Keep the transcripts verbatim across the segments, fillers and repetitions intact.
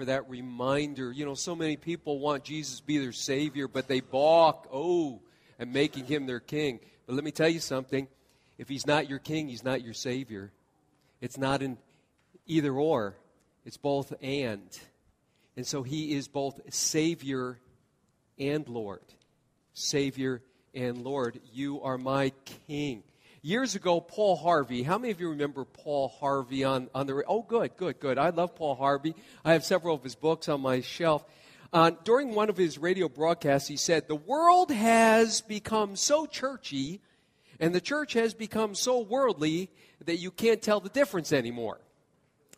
for that reminder. You know, so many people want Jesus to be their Savior, but they balk, oh, and making Him their King. But let me tell you something. If He's not your King, He's not your Savior. It's not an either or. It's both and. And so He is both Savior and Lord. Savior and Lord. You are my King. Years ago, Paul Harvey. How many of you remember Paul Harvey on, on the... Oh, good, good, good. I love Paul Harvey. I have several of his books on my shelf. Uh, during one of his radio broadcasts, he said, "The world has become so churchy, and the church has become so worldly that you can't tell the difference anymore."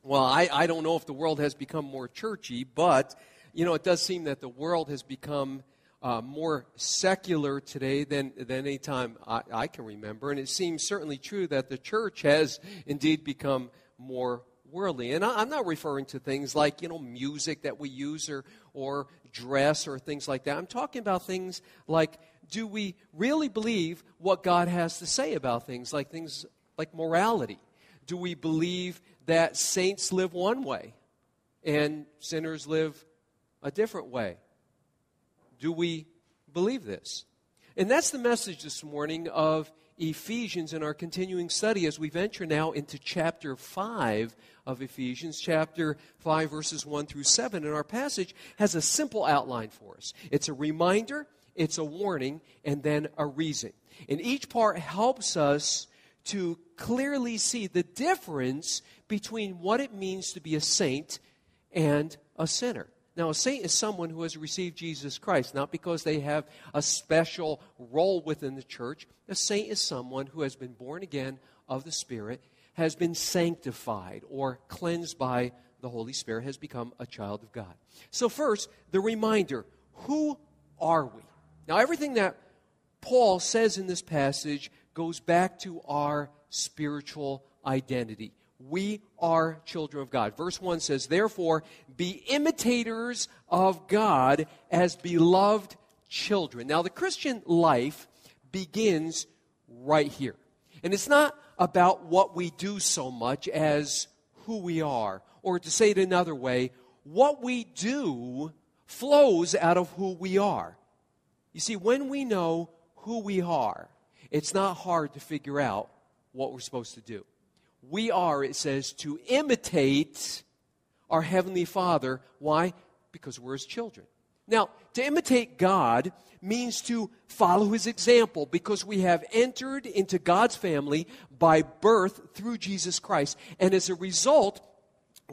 Well, I, I don't know if the world has become more churchy, but, you know, it does seem that the world has become... Uh, more secular today than, than any time I, I can remember. And it seems certainly true that the church has indeed become more worldly. And I, I'm not referring to things like, you know, music that we use or, or dress or things like that. I'm talking about things like, do we really believe what God has to say about things like things like morality? Do we believe that saints live one way and sinners live a different way? Do we believe this? And that's the message this morning of Ephesians in our continuing study as we venture now into chapter five of Ephesians, chapter five, verses one through seven. And our passage has a simple outline for us. It's a reminder, it's a warning, and then a reason. And each part helps us to clearly see the difference between what it means to be a saint and a sinner. Now, a saint is someone who has received Jesus Christ, not because they have a special role within the church. A saint is someone who has been born again of the Spirit, has been sanctified or cleansed by the Holy Spirit, has become a child of God. So first, the reminder, who are we? Now, everything that Paul says in this passage goes back to our spiritual identity. We are children of God. Verse one says, "Therefore, be imitators of God as beloved children." Now, the Christian life begins right here. And it's not about what we do so much as who we are. Or to say it another way, what we do flows out of who we are. You see, when we know who we are, it's not hard to figure out what we're supposed to do. We are, it says, to imitate our Heavenly Father. Why? Because we're His children. Now, to imitate God means to follow His example because we have entered into God's family by birth through Jesus Christ. And as a result,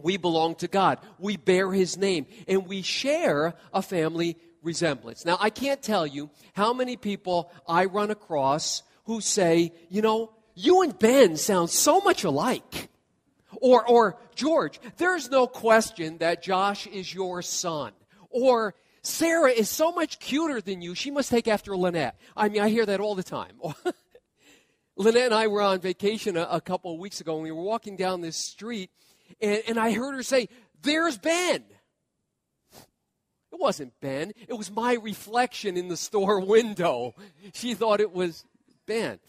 we belong to God. We bear His name, and we share a family resemblance. Now, I can't tell you how many people I run across who say, you know, "You and Ben sound so much alike." Or, or "George, there's no question that Josh is your son." Or, "Sarah is so much cuter than you. She must take after Lynette." I mean, I hear that all the time. Lynette and I were on vacation a, a couple of weeks ago, and we were walking down this street, and, and I heard her say, "There's Ben." It wasn't Ben. It was my reflection in the store window. She thought it was Ben.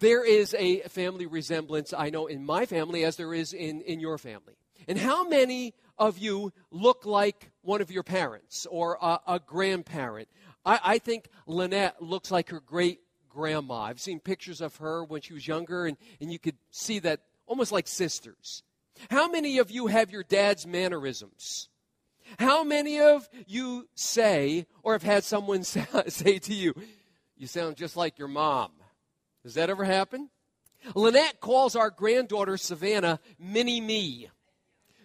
There is a family resemblance, I know, in my family as there is in, in your family. And how many of you look like one of your parents or a, a grandparent? I, I think Lynette looks like her great-grandma. I've seen pictures of her when she was younger, and, and you could see that almost like sisters. How many of you have your dad's mannerisms? How many of you say or have had someone say to you, "You sound just like your mom"? Does that ever happen? Lynette calls our granddaughter Savannah Mini-Me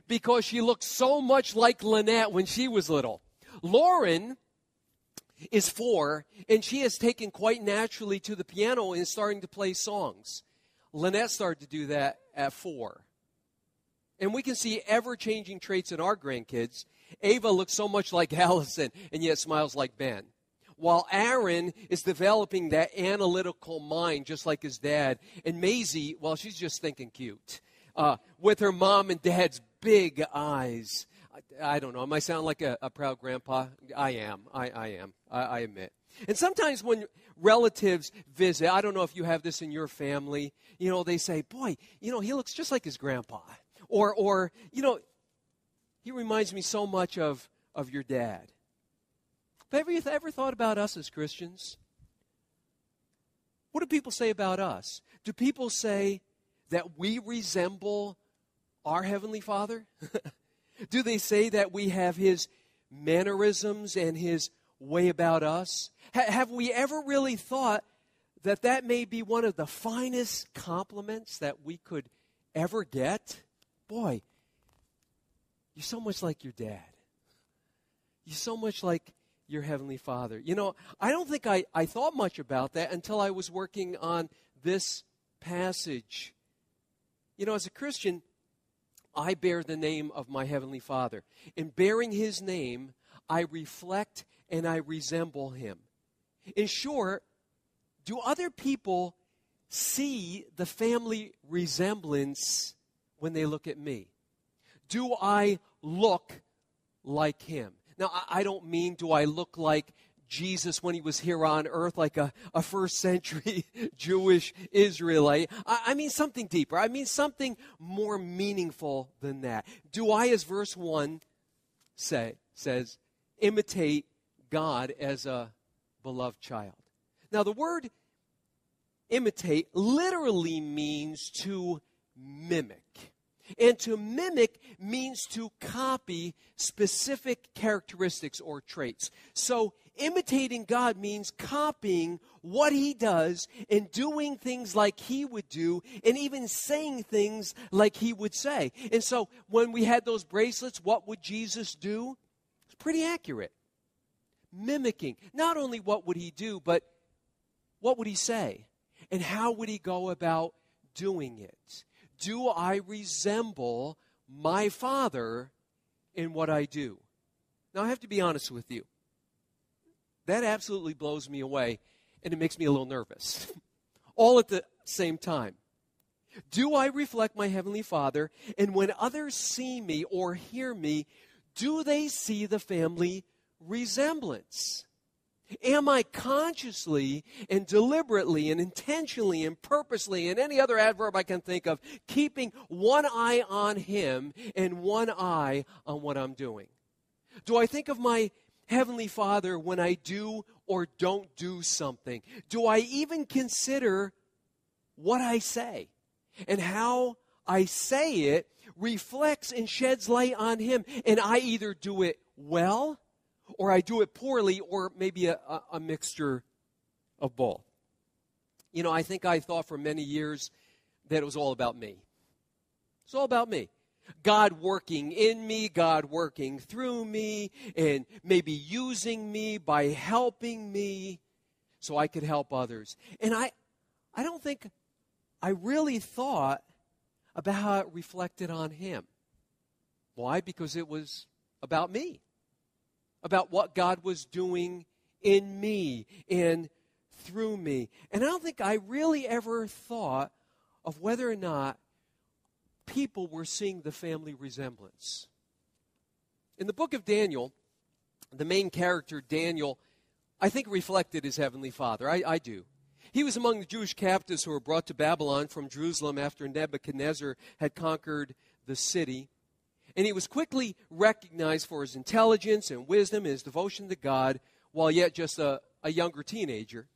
because she looked so much like Lynette when she was little. Lauren is four, and she has taken quite naturally to the piano and is starting to play songs. Lynette started to do that at four. And we can see ever-changing traits in our grandkids. Ava looks so much like Allison and yet smiles like Ben. While Aaron is developing that analytical mind just like his dad. And Maisie, well, she's just thinking cute. Uh, with her mom and dad's big eyes. I, I don't know. Am I sound like a, a proud grandpa? I am. I, I am. I, I admit. And sometimes when relatives visit, I don't know if you have this in your family, you know, they say, "Boy, you know, he looks just like his grandpa." Or, or you know, He reminds me so much of, of your dad. Have you ever thought about us as Christians? What do people say about us? Do people say that we resemble our Heavenly Father? Do they say that we have His mannerisms and His way about us? Ha- have we ever really thought that that may be one of the finest compliments that we could ever get? Boy, you're so much like your dad. You're so much like your Heavenly Father. You know, I don't think I, I thought much about that until I was working on this passage. You know, as a Christian, I bear the name of my Heavenly Father. In bearing His name, I reflect and I resemble Him. In short, do other people see the family resemblance when they look at me? Do I look like Him? Now, I don't mean do I look like Jesus when He was here on earth, like a, a first century Jewish Israelite. I, I mean something deeper. I mean something more meaningful than that. Do I, as verse one say, says, imitate God as a beloved child? Now, the word imitate literally means to mimic. And to mimic means to copy specific characteristics or traits. So imitating God means copying what He does and doing things like He would do and even saying things like He would say. And so when we had those bracelets, what would Jesus do? It's pretty accurate. Mimicking. Not only what would He do, but what would He say? And how would He go about doing it? Do I resemble my Father in what I do? Now, I have to be honest with you. That absolutely blows me away, and it makes me a little nervous. All at the same time. Do I reflect my Heavenly Father? And when others see me or hear me, do they see the family resemblance? Am I consciously and deliberately and intentionally and purposely and any other adverb I can think of, keeping one eye on Him and one eye on what I'm doing? Do I think of my Heavenly Father when I do or don't do something? Do I even consider what I say and how I say it reflects and sheds light on Him? And I either do it well, or I do it poorly, or maybe a, a, a mixture of both. You know, I think I thought for many years that it was all about me. It's all about me. God working in me, God working through me, and maybe using me by helping me so I could help others. And I, I don't think I really thought about how it reflected on Him. Why? Because it was about me. About what God was doing in me and through me. And I don't think I really ever thought of whether or not people were seeing the family resemblance. In the book of Daniel, the main character, Daniel, I think reflected his Heavenly Father. I, I do. He was among the Jewish captives who were brought to Babylon from Jerusalem after Nebuchadnezzar had conquered the city. And he was quickly recognized for his intelligence and wisdom and his devotion to God while yet just a, a younger teenager.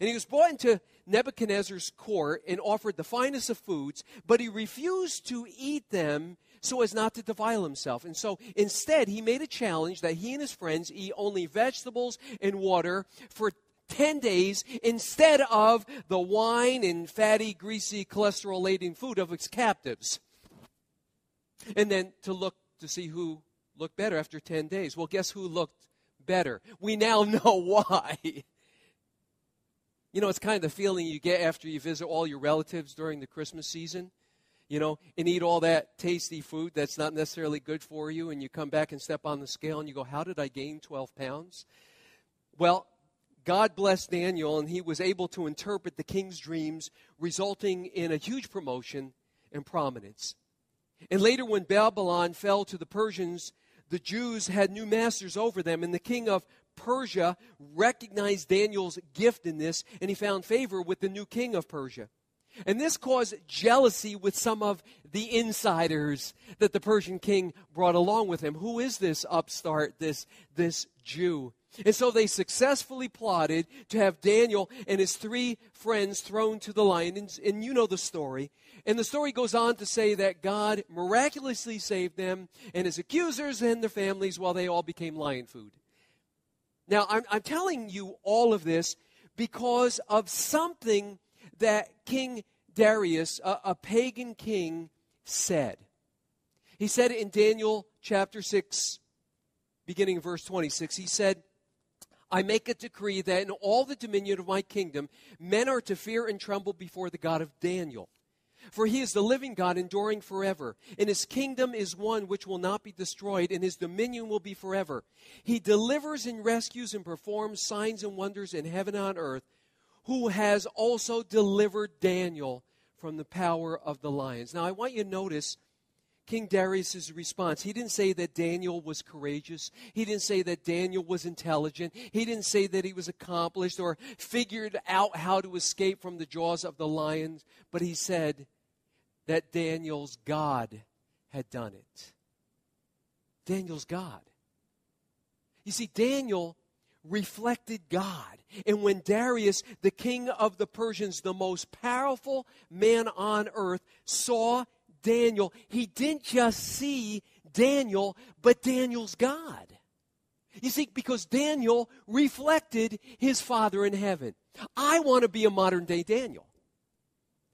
And he was brought into Nebuchadnezzar's court and offered the finest of foods, but he refused to eat them so as not to defile himself. And so instead, he made a challenge that he and his friends eat only vegetables and water for ten days instead of the wine and fatty, greasy, cholesterol-laden food of its captives. And then to look to see who looked better after ten days. Well, guess who looked better? We now know why. You know, it's kind of the feeling you get after you visit all your relatives during the Christmas season, you know, and eat all that tasty food that's not necessarily good for you, and you come back and step on the scale and you go, how did I gain twelve pounds? Well, God blessed Daniel, and he was able to interpret the king's dreams, resulting in a huge promotion and prominence. And later when Babylon fell to the Persians, the Jews had new masters over them. And the king of Persia recognized Daniel's giftedness, and he found favor with the new king of Persia. And this caused jealousy with some of the insiders that the Persian king brought along with him. Who is this upstart, this, this Jew? And so they successfully plotted to have Daniel and his three friends thrown to the lions. And you know the story. And the story goes on to say that God miraculously saved them and his accusers and their families while they all became lion food. Now, I'm, I'm telling you all of this because of something that King Darius, a, a pagan king, said. He said in Daniel chapter six, beginning in verse twenty-six, he said, I make a decree that in all the dominion of my kingdom, men are to fear and tremble before the God of Daniel. For he is the living God, enduring forever. And his kingdom is one which will not be destroyed, and his dominion will be forever. He delivers and rescues and performs signs and wonders in heaven and on earth, who has also delivered Daniel from the power of the lions. Now, I want you to notice King Darius' response. He didn't say that Daniel was courageous. He didn't say that Daniel was intelligent. He didn't say that he was accomplished or figured out how to escape from the jaws of the lions. But he said that Daniel's God had done it. Daniel's God. You see, Daniel reflected God. And when Darius, the king of the Persians, the most powerful man on earth, saw Daniel, he didn't just see Daniel, but Daniel's God. You see, because Daniel reflected his Father in heaven. I want to be a modern-day Daniel.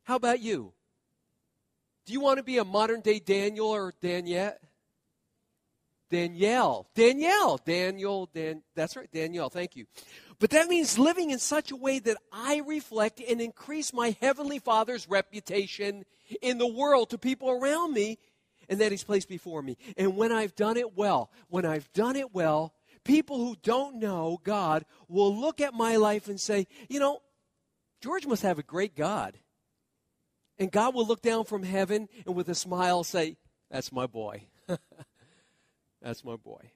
How about you? Do you want to be a modern-day Daniel or Danielle? Danielle. Danielle. Daniel. Dan. That's right, Danielle. Thank you. But that means living in such a way that I reflect and increase my Heavenly Father's reputation in the world to people around me and that He's placed before me. And when I've done it well, when I've done it well, people who don't know God will look at my life and say, you know, George must have a great God. And God will look down from heaven and with a smile say, that's my boy. That's my boy.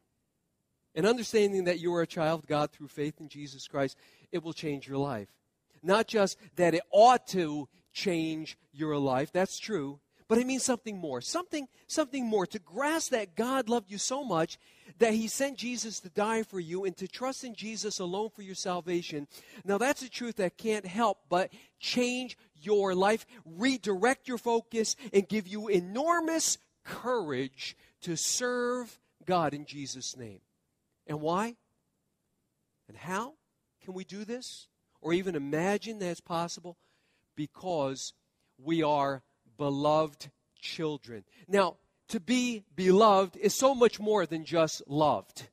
And understanding that you are a child of God through faith in Jesus Christ, it will change your life. Not just that it ought to change your life, that's true, but it means something more, something, something more. To grasp that God loved you so much that He sent Jesus to die for you and to trust in Jesus alone for your salvation. Now that's a truth that can't help but change your life, redirect your focus, and give you enormous courage to serve God in Jesus' name. And why? And how can we do this? Or even imagine that it's possible? Because we are beloved children. Now, to be beloved is so much more than just loved.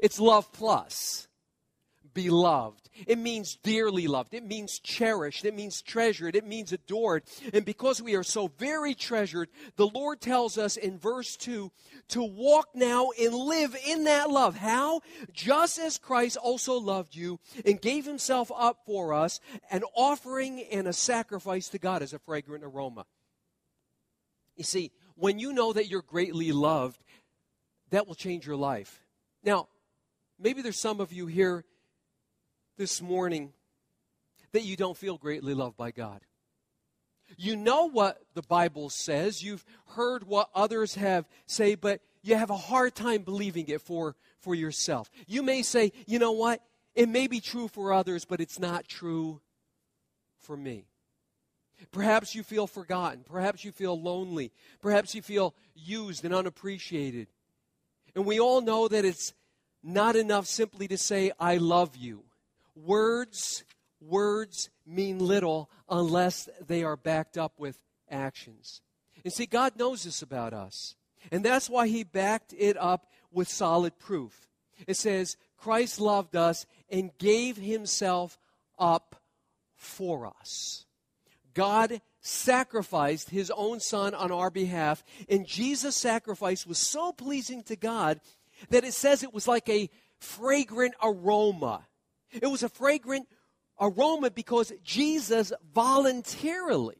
It's love plus. Beloved. It means dearly loved. It means cherished. It means treasured. It means adored. And because we are so very treasured, the Lord tells us in verse two to walk now and live in that love. How? Just as Christ also loved you and gave Himself up for us, an offering and a sacrifice to God as a fragrant aroma. You see, when you know that you're greatly loved, that will change your life. Now, maybe there's some of you here this morning that you don't feel greatly loved by God. You know what the Bible says. You've heard what others have say, but you have a hard time believing it for, for yourself. You may say, you know what? It may be true for others, but it's not true for me. Perhaps you feel forgotten. Perhaps you feel lonely. Perhaps you feel used and unappreciated. And we all know that it's not enough simply to say, I love you. Words, words mean little unless they are backed up with actions. And see, God knows this about us. And that's why He backed it up with solid proof. It says, Christ loved us and gave Himself up for us. God sacrificed His own Son on our behalf. And Jesus' sacrifice was so pleasing to God that it says it was like a fragrant aroma. It was a fragrant aroma because Jesus voluntarily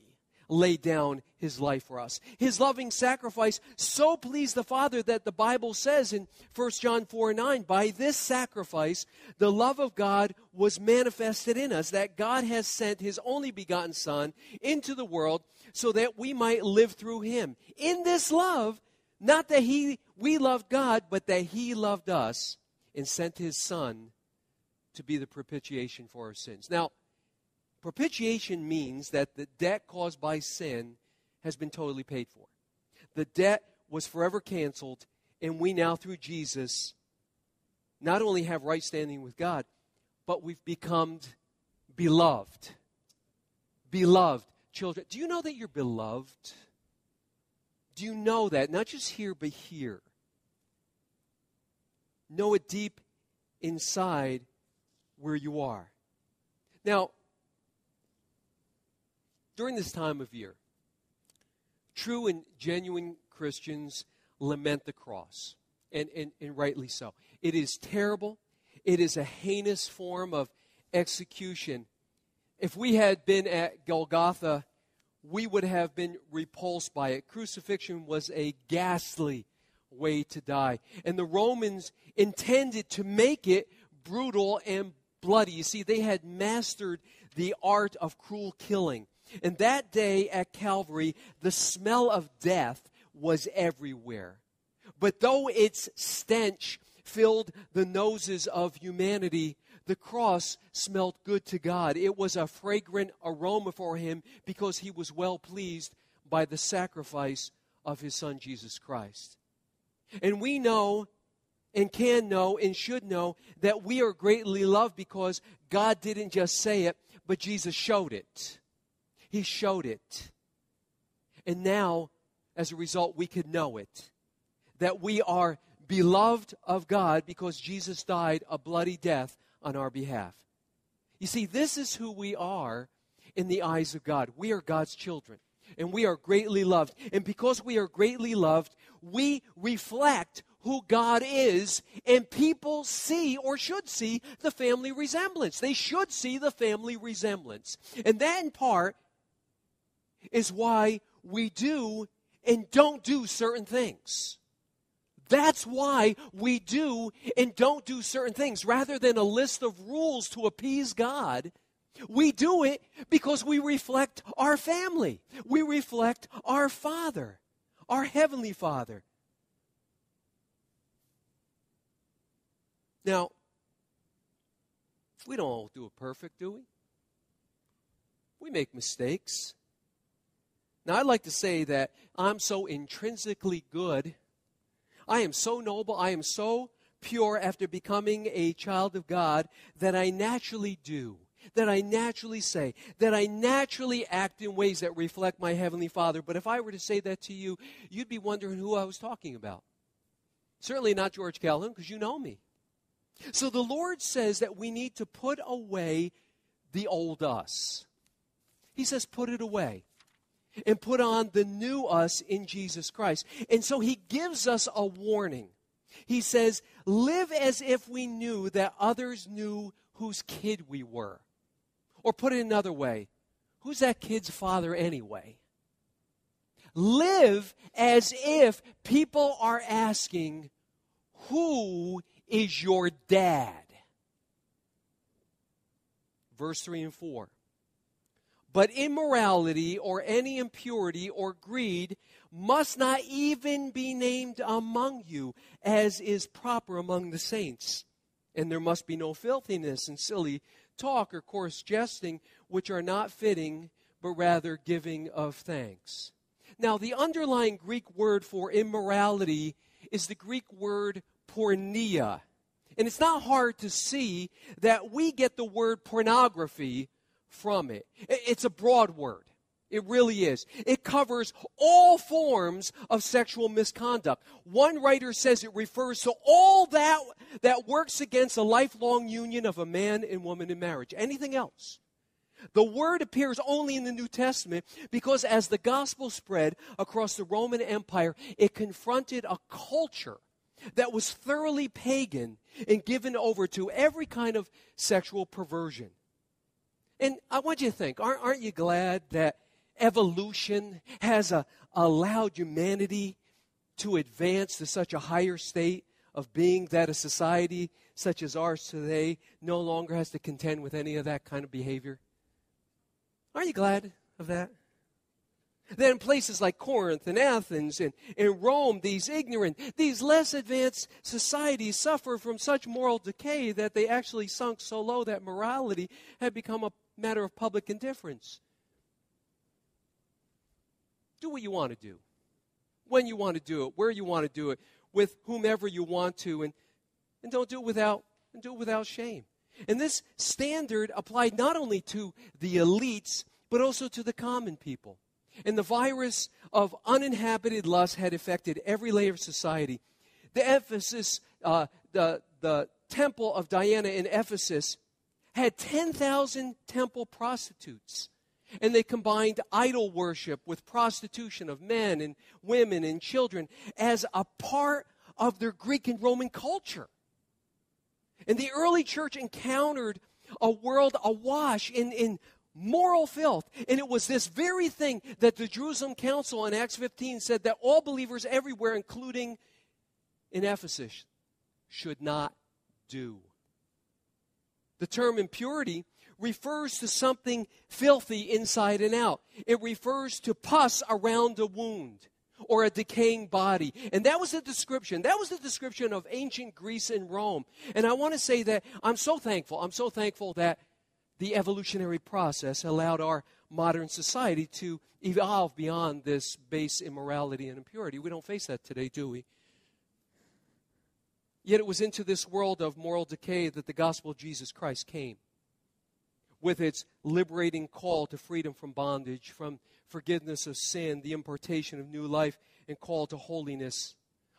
laid down his life for us. His loving sacrifice so pleased the Father that the Bible says in First John four nine, by this sacrifice, the love of God was manifested in us, that God has sent his only begotten Son into the world so that we might live through him. In this love, not that he we loved God, but that he loved us and sent his Son to be the propitiation for our sins. Now, propitiation means that the debt caused by sin has been totally paid for. The debt was forever canceled, and we now, through Jesus, not only have right standing with God, but we've become beloved. Beloved children. Do you know that you're beloved? Do you know that? Not just here, but here. Know it deep inside where you are. Now, during this time of year, true and genuine Christians lament the cross, and, and, and rightly so. It is terrible. It is a heinous form of execution. If we had been at Golgotha, we would have been repulsed by it. Crucifixion was a ghastly way to die. And the Romans intended to make it brutal and bloody. You see, they had mastered the art of cruel killing. And that day at Calvary, the smell of death was everywhere. But though its stench filled the noses of humanity, the cross smelled good to God. It was a fragrant aroma for him because he was well pleased by the sacrifice of his Son, Jesus Christ. And we know and can know and should know that we are greatly loved because God didn't just say it, but Jesus showed it. He showed it. And now, as a result, we could know it, that we are beloved of God because Jesus died a bloody death on our behalf. You see, this is who we are in the eyes of God. We are God's children, and we are greatly loved. And because we are greatly loved, we reflect who God is, and people see or should see the family resemblance. They should see the family resemblance. And that, in part, is why we do and don't do certain things. That's why we do and don't do certain things. Rather than a list of rules to appease God, we do it because we reflect our family. We reflect our Father, our Heavenly Father. Now, we don't all do it perfect, do we? We make mistakes. Now, I'd like to say that I'm so intrinsically good, I am so noble, I am so pure after becoming a child of God that I naturally do, that I naturally say, that I naturally act in ways that reflect my Heavenly Father. But if I were to say that to you, you'd be wondering who I was talking about. Certainly not George Calhoun, because you know me. So the Lord says that we need to put away the old us. He says put it away and put on the new us in Jesus Christ. And so he gives us a warning. He says, live as if we knew that others knew whose kid we were. Or put it another way, who's that kid's father anyway? Live as if people are asking, who is your dad? Verse three and four. But immorality or any impurity or greed must not even be named among you, as is proper among the saints. And there must be no filthiness and silly talk or coarse jesting, which are not fitting, but rather giving of thanks. Now, the underlying Greek word for immorality is the Greek word porneia. And it's not hard to see that we get the word pornography from it. It's a broad word. It really is. It covers all forms of sexual misconduct. One writer says it refers to all that that works against a lifelong union of a man and woman in marriage. Anything else? The word appears only in the New Testament because as the gospel spread across the Roman Empire, it confronted a culture that was thoroughly pagan and given over to every kind of sexual perversion. And I want you to think, aren't, aren't you glad that evolution has uh, allowed humanity to advance to such a higher state of being that a society such as ours today no longer has to contend with any of that kind of behavior? Aren't you glad of that? That in places like Corinth and Athens and in Rome, these ignorant, these less advanced societies suffer from such moral decay that they actually sunk so low that morality had become a matter of public indifference. Do what you want to do, when you want to do it, where you want to do it, with whomever you want to, and, and don't do it without and do it without shame. And this standard applied not only to the elites, but also to the common people. And the virus of uninhabited lust had affected every layer of society. The Ephesus, uh, the, the temple of Diana in Ephesus had ten thousand temple prostitutes. And they combined idol worship with prostitution of men and women and children as a part of their Greek and Roman culture. And the early church encountered a world awash in, in moral filth. And it was this very thing that the Jerusalem Council in Acts fifteen said that all believers everywhere, including in Ephesus, should not do. The term impurity refers to something filthy inside and out. It refers to pus around a wound or a decaying body. And that was the description. That was the description of ancient Greece and Rome. And I want to say that I'm so thankful. I'm so thankful that the evolutionary process allowed our modern society to evolve beyond this base immorality and impurity. We don't face that today, do we? Yet it was into this world of moral decay that the gospel of Jesus Christ came, with its liberating call to freedom from bondage, from forgiveness of sin, the impartation of new life, and call to holiness,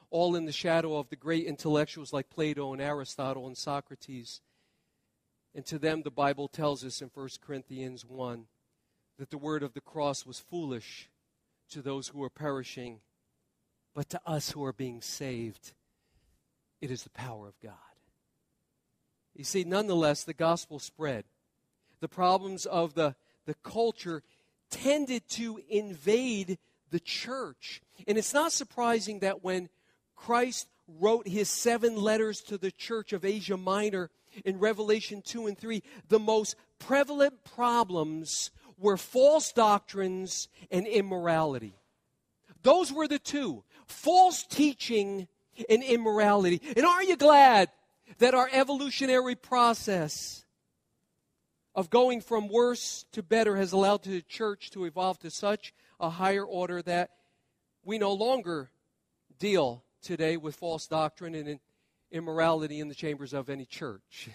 all in the shadow of the great intellectuals like Plato and Aristotle and Socrates. And to them, the Bible tells us in First Corinthians one that the word of the cross was foolish to those who are perishing, but to us who are being saved, it is the power of God. You see, nonetheless, the gospel spread. The problems of the, the culture tended to invade the church. And it's not surprising that when Christ wrote his seven letters to the church of Asia Minor in Revelation two and three, the most prevalent problems were false doctrines and immorality. Those were the two, false teaching and immorality. And are you glad that our evolutionary process of going from worse to better has allowed the church to evolve to such a higher order that we no longer deal today with false doctrine and immorality in the chambers of any church?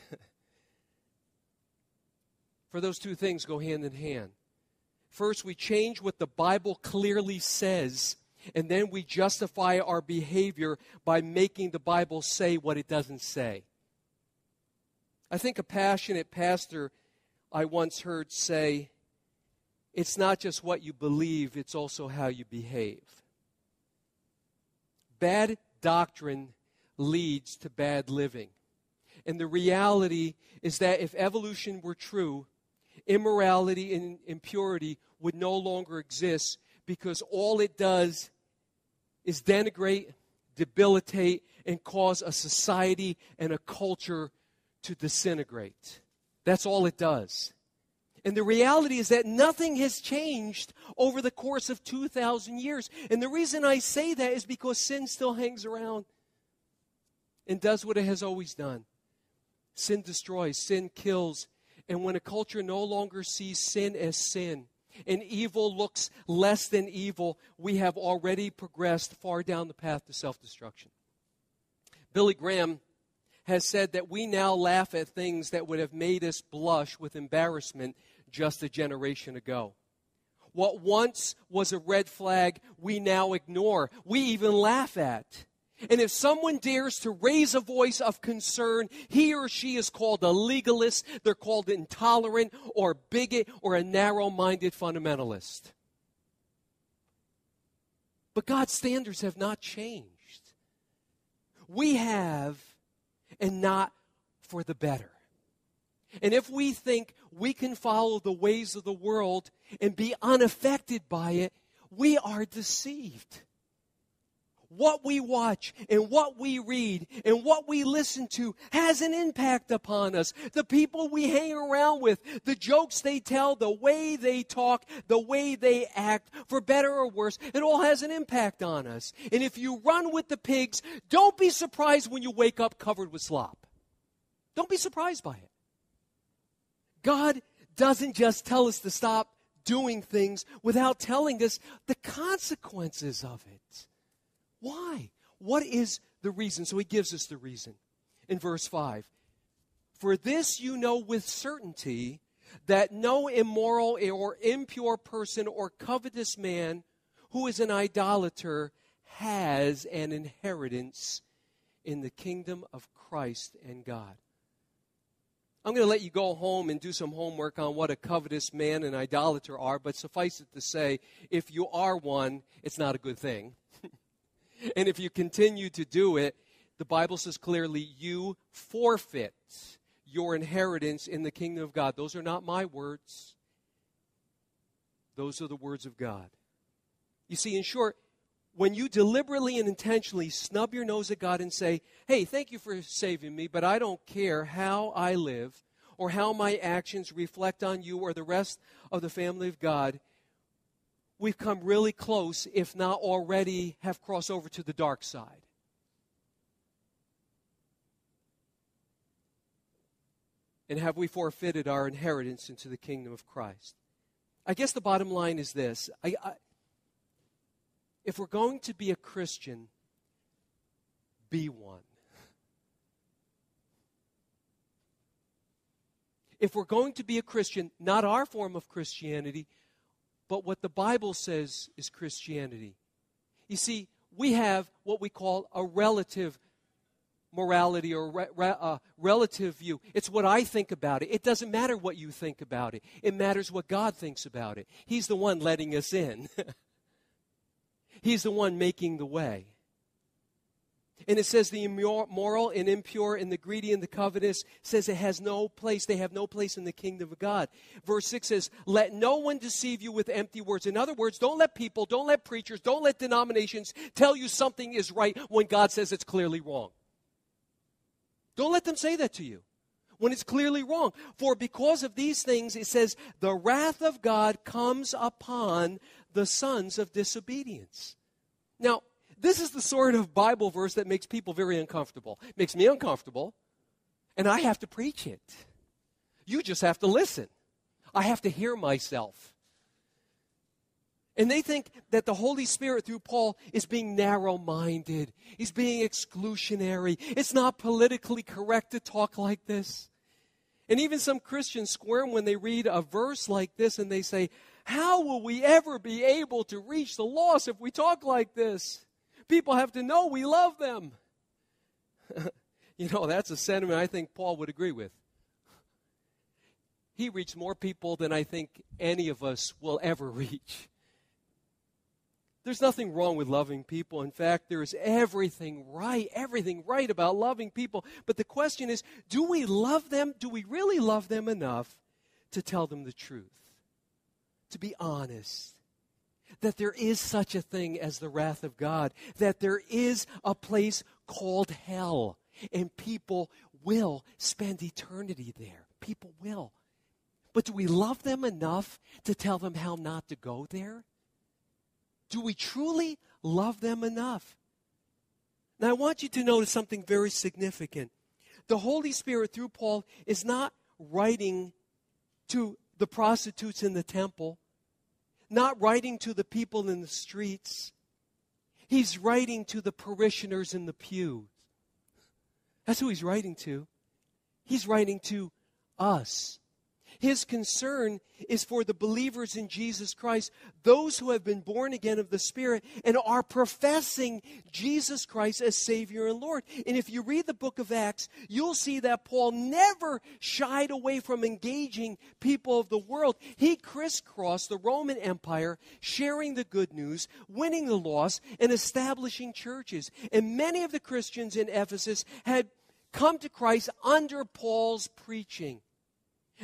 For those two things go hand in hand. First, we change what the Bible clearly says, and then we justify our behavior by making the Bible say what it doesn't say. I think a passionate pastor I once heard say, it's not just what you believe, it's also how you behave. Bad doctrine leads to bad living. And the reality is that if evolution were true, immorality and impurity would no longer exist, because all it does is denigrate, debilitate, and cause a society and a culture to disintegrate. That's all it does. And the reality is that nothing has changed over the course of two thousand years. And the reason I say that is because sin still hangs around and does what it has always done. Sin destroys, sin kills. And when a culture no longer sees sin as sin, and evil looks less than evil, we have already progressed far down the path to self-destruction. Billy Graham has said that we now laugh at things that would have made us blush with embarrassment just a generation ago. What once was a red flag, we now ignore. We even laugh at. And if someone dares to raise a voice of concern, he or she is called a legalist, they're called intolerant or bigot or a narrow-minded fundamentalist. But God's standards have not changed. We have, and not for the better. And if we think we can follow the ways of the world and be unaffected by it, we are deceived. What we watch and what we read and what we listen to has an impact upon us. The people we hang around with, the jokes they tell, the way they talk, the way they act, for better or worse, it all has an impact on us. And if you run with the pigs, don't be surprised when you wake up covered with slop. Don't be surprised by it. God doesn't just tell us to stop doing things without telling us the consequences of it. Why? What is the reason? So he gives us the reason in verse five. For this you know with certainty that no immoral or impure person or covetous man who is an idolater has an inheritance in the kingdom of Christ and God. I'm going to let you go home and do some homework on what a covetous man and idolater are, but suffice it to say, if you are one, it's not a good thing. And if you continue to do it, the Bible says clearly, you forfeit your inheritance in the kingdom of God. Those are not my words. Those are the words of God. You see, in short, when you deliberately and intentionally snub your nose at God and say, hey, thank you for saving me, but I don't care how I live or how my actions reflect on you or the rest of the family of God, we've come really close, if not already have crossed over to the dark side. And have we forfeited our inheritance into the kingdom of Christ? I guess the bottom line is this. I, I, if we're going to be a Christian, be one. If we're going to be a Christian, not our form of Christianity, but what the Bible says is Christianity. You see, we have what we call a relative morality or re, re, uh, relative view. It's what I think about it. It doesn't matter what you think about it. It matters what God thinks about it. He's the one letting us in. He's the one making the way. And it says the immoral and impure and the greedy and the covetous says it has no place. They have no place in the kingdom of God. Verse six says, let no one deceive you with empty words. In other words, don't let people, don't let preachers, don't let denominations tell you something is right when God says it's clearly wrong. Don't let them say that to you when it's clearly wrong. For because of these things, it says, the wrath of God comes upon the sons of disobedience. Now, this is the sort of Bible verse that makes people very uncomfortable. It makes me uncomfortable, and I have to preach it. You just have to listen. I have to hear myself. And they think that the Holy Spirit through Paul is being narrow-minded. He's being exclusionary. It's not politically correct to talk like this. And even some Christians squirm when they read a verse like this, and they say, how will we ever be able to reach the lost if we talk like this? People have to know we love them. You know, that's a sentiment I think Paul would agree with. He reached more people than I think any of us will ever reach. There's nothing wrong with loving people. In fact, there is everything right, everything right about loving people. But the question is, do we love them? Do we really love them enough to tell them the truth? To be honest. That there is such a thing as the wrath of God, that there is a place called hell, and people will spend eternity there. People will. But do we love them enough to tell them how not to go there? Do we truly love them enough? Now, I want you to notice something very significant. The Holy Spirit, through Paul, is not writing to the prostitutes in the temple, not writing to the people in the streets. He's writing to the parishioners in the pews. That's who he's writing to. He's writing to us. His concern is for the believers in Jesus Christ, those who have been born again of the Spirit and are professing Jesus Christ as Savior and Lord. And if you read the book of Acts, you'll see that Paul never shied away from engaging people of the world. He crisscrossed the Roman Empire, sharing the good news, winning the lost, and establishing churches. And many of the Christians in Ephesus had come to Christ under Paul's preaching.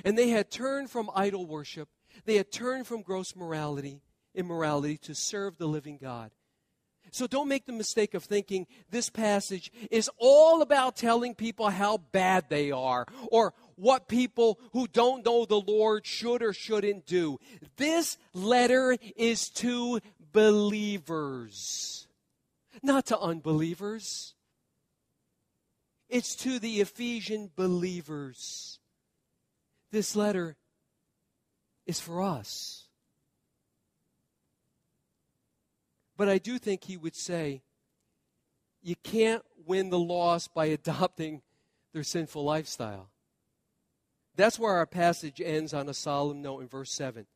And they had turned from idol worship. They had turned from gross morality, immorality, to serve the living God. So don't make the mistake of thinking this passage is all about telling people how bad they are or what people who don't know the Lord should or shouldn't do. This letter is to believers, not to unbelievers. It's to the Ephesian believers. This letter is for us. But I do think he would say, you can't win the lost by adopting their sinful lifestyle. That's where our passage ends on a solemn note in verse seven.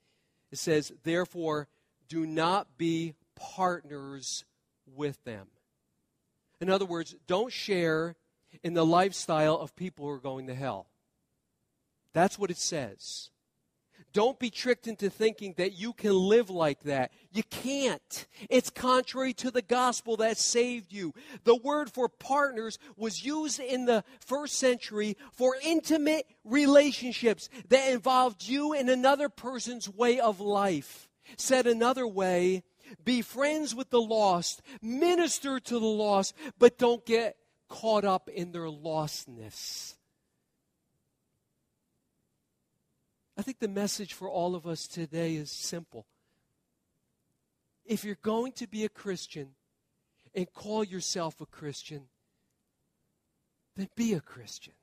It says, therefore, do not be partners with them. In other words, don't share in the lifestyle of people who are going to hell. That's what it says. Don't be tricked into thinking that you can live like that. You can't. It's contrary to the gospel that saved you. The word for partners was used in the first century for intimate relationships that involved you and another person's way of life. Said another way, be friends with the lost, minister to the lost, but don't get caught up in their lostness. I think the message for all of us today is simple. If you're going to be a Christian and call yourself a Christian, then be a Christian.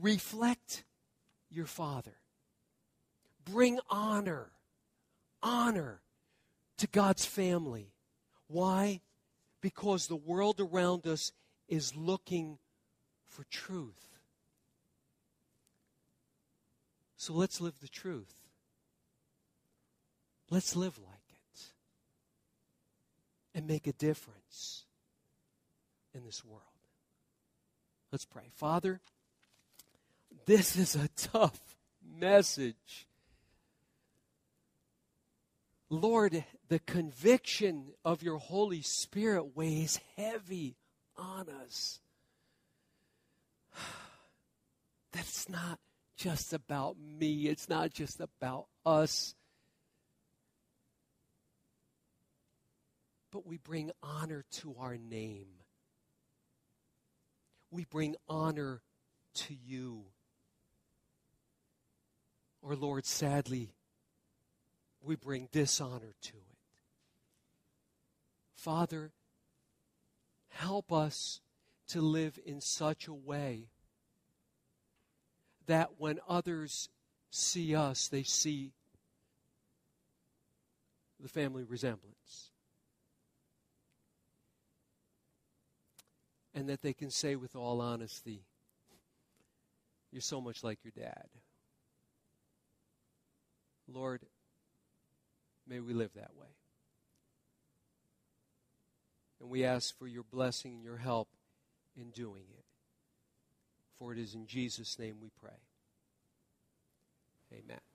Reflect your Father. Bring honor, honor to God's family. Why? Because the world around us is looking for truth. So let's live the truth. Let's live like it and make a difference in this world. Let's pray. Father, this is a tough message. Lord, the conviction of your Holy Spirit weighs heavy on us. That's not just about me. It's not just about us. But we bring honor to our name. We bring honor to you. Or Lord, sadly, we bring dishonor to it. Father, help us to live in such a way that when others see us, they see the family resemblance. And that they can say with all honesty, you're so much like your dad. Lord, may we live that way. And we ask for your blessing and your help in doing it. For it is in Jesus' name we pray. Amen.